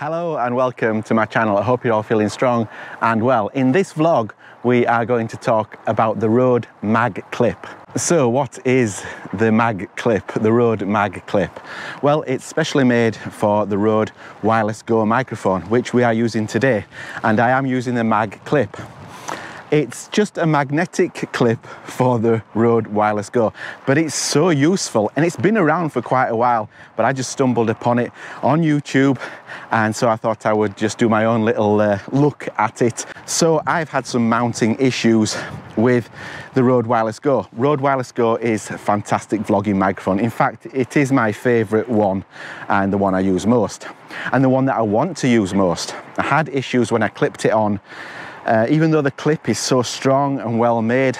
Hello and welcome to my channel. I hope you're all feeling strong and well. In this vlog, we are going to talk about the Rode Mag Clip. So what is the Mag Clip, the Rode Mag Clip? Well, it's specially made for the Rode Wireless Go microphone, which we are using today. And I am using the Mag Clip. It's just a magnetic clip for the Rode Wireless Go, but it's so useful and it's been around for quite a while, but I just stumbled upon it on YouTube. And so I thought I would just do my own little look at it. So I've had some mounting issues with the Rode Wireless Go. Rode Wireless Go is a fantastic vlogging microphone. In fact, it is my favorite one and the one I use most and the one that I want to use most. I had issues when I clipped it on. Even though the clip is so strong and well made,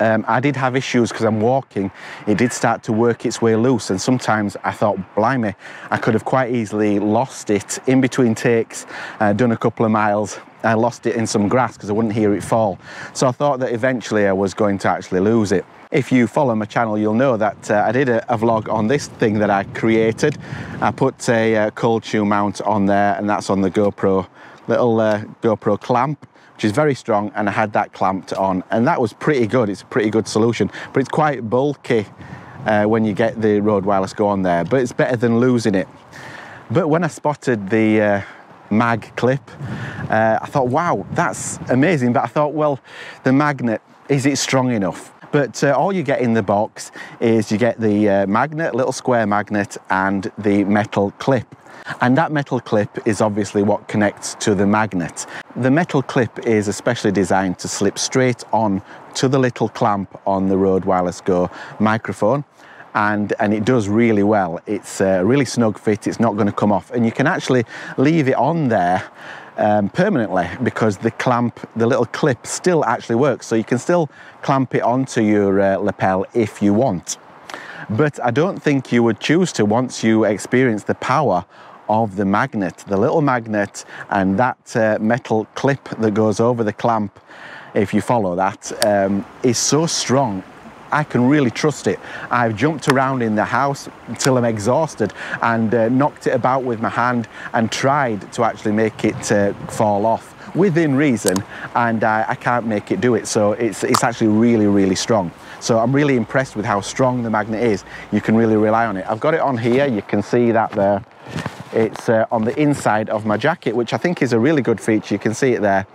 I did have issues because I'm walking. It did start to work its way loose, and sometimes I thought, blimey, I could have quite easily lost it in between takes, done a couple of miles. I lost it in some grass because I wouldn't hear it fall. So I thought that eventually I was going to actually lose it. If you follow my channel, you'll know that I did a vlog on this thing that I created. I put a cold shoe mount on there, and that's on the GoPro, little GoPro clamp, which is very strong, and I had that clamped on, and that was pretty good. It's a pretty good solution, but it's quite bulky when you get the Rode Wireless Go on there, but it's better than losing it. But when I spotted the Mag Clip, I thought, wow, that's amazing. But I thought, well, the magnet, is it strong enough? But all you get in the box is you get the magnet, little square magnet, and the metal clip. And that metal clip is obviously what connects to the magnet. The metal clip is especially designed to slip straight on to the little clamp on the Rode Wireless Go microphone. And it does really well. It's a really snug fit, it's not going to come off. And you can actually leave it on there permanently because the clamp, the little clip, still actually works. So you can still clamp it onto your lapel if you want. But I don't think you would choose to once you experience the power of the magnet, the little magnet, and that metal clip that goes over the clamp, if you follow that, is so strong. I can really trust it. I've jumped around in the house until I'm exhausted and knocked it about with my hand and tried to actually make it fall off within reason, and I can't make it do it. So it's actually really, really strong. So I'm really impressed with how strong the magnet is. You can really rely on it. I've got it on here, you can see that there. It's on the inside of my jacket, which I think is a really good feature. You can see it there.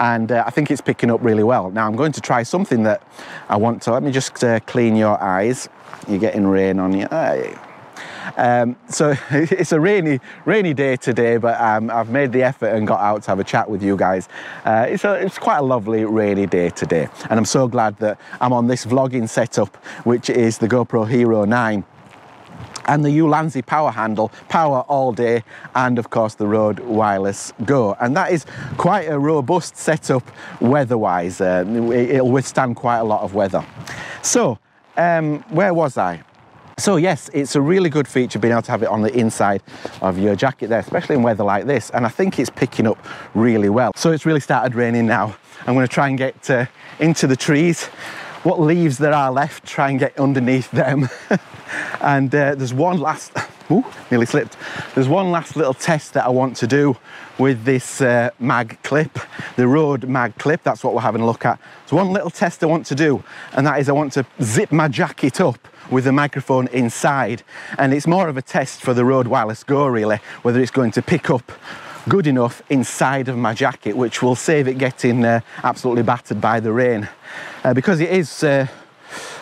And I think it's picking up really well. Now I'm going to try something that I want to, let me just clean your eyes. You're getting rain on you. So it's a rainy day today, but I've made the effort and got out to have a chat with you guys. It's quite a lovely rainy day today. And I'm so glad that I'm on this vlogging setup, which is the GoPro Hero 9. And the Ulanzi Power Handle, power all day, and of course the Rode Wireless Go. And that is quite a robust setup weather-wise. It'll withstand quite a lot of weather. So, where was I? So yes, it's a really good feature being able to have it on the inside of your jacket there, especially in weather like this. And I think it's picking up really well. So it's really started raining now. I'm going to try and get into the trees. What leaves there are left, try and get underneath them. And there's one last, ooh, nearly slipped. There's one last little test that I want to do with this Mag Clip, the Rode Mag Clip, that's what we're having a look at. There's one little test I want to do, and that is I want to zip my jacket up with the microphone inside. And it's more of a test for the Rode Wireless Go really, whether it's going to pick up good enough inside of my jacket, which will save it getting absolutely battered by the rain. Because it is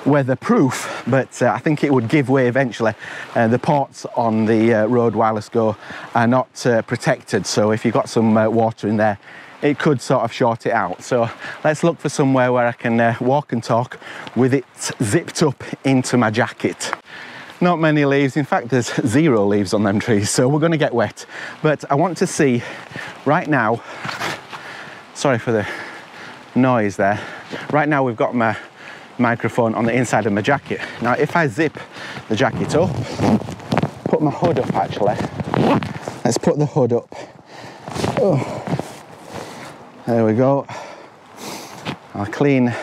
weatherproof, but I think it would give way eventually. The ports on the Rode Wireless Go are not protected, so if you've got some water in there, it could sort of short it out. So let's look for somewhere where I can walk and talk with it zipped up into my jacket. Not many leaves, in fact there's zero leaves on them trees, so we're going to get wet. But I want to see right now, sorry for the noise there, right now we've got my microphone on the inside of my jacket. Now if I zip the jacket up, put my hood up actually, let's put the hood up. Oh, there we go. I'll clean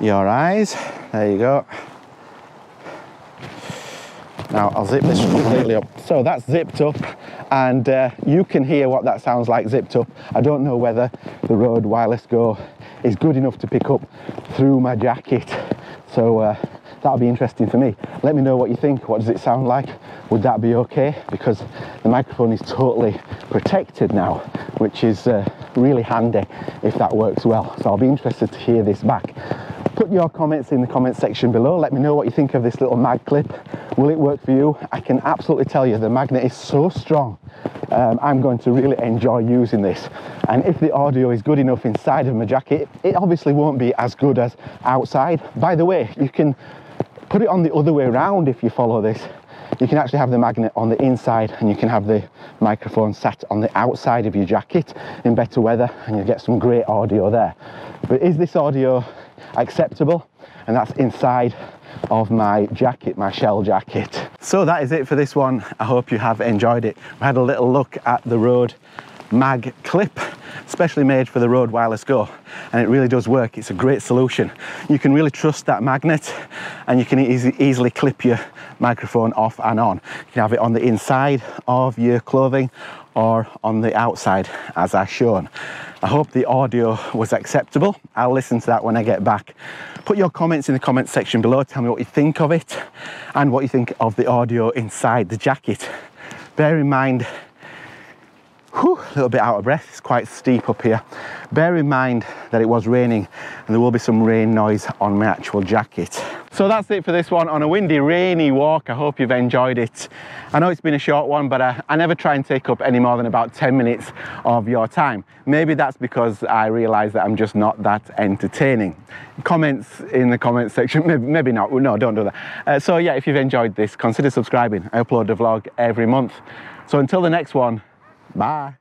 your eyes, there you go. Now I'll zip this completely up. So that's zipped up and you can hear what that sounds like zipped up. I don't know whether the Rode Wireless Go is good enough to pick up through my jacket, so that'll be interesting for me. Let me know what you think. What does it sound like? Would that be okay? Because the microphone is totally protected now, which is really handy if that works well. So I'll be interested to hear this back. Put your comments in the comment section below. Let me know what you think of this little mag clip. Will it work for you? I can absolutely tell you the magnet is so strong. I'm going to really enjoy using this. And if the audio is good enough inside of my jacket, it obviously won't be as good as outside. By the way, you can put it on the other way around if you follow this. You can actually have the magnet on the inside and you can have the microphone sat on the outside of your jacket in better weather, and you'll get some great audio there. But is this audio acceptable? And that's inside of my jacket, my shell jacket. So that is it for this one. I hope you have enjoyed it. We had a little look at the Rode Mag Clip, specially made for the Rode Wireless Go, and it really does work. It's a great solution. You can really trust that magnet, and you can easily clip your microphone off and on. You can have it on the inside of your clothing or on the outside, as I've shown. I hope the audio was acceptable. I'll listen to that when I get back. Put your comments in the comments section below. Tell me what you think of it and what you think of the audio inside the jacket. Bear in mind, a little bit out of breath, it's quite steep up here. Bear in mind that it was raining and there will be some rain noise on my actual jacket. So that's it for this one on a windy, rainy walk. I hope you've enjoyed it. I know it's been a short one, but I never try and take up any more than about 10 minutes of your time. Maybe that's because I realise that I'm just not that entertaining. Comments in the comments section, maybe not, no, don't do that. So yeah, if you've enjoyed this, consider subscribing. I upload a vlog every month. So until the next one, bye.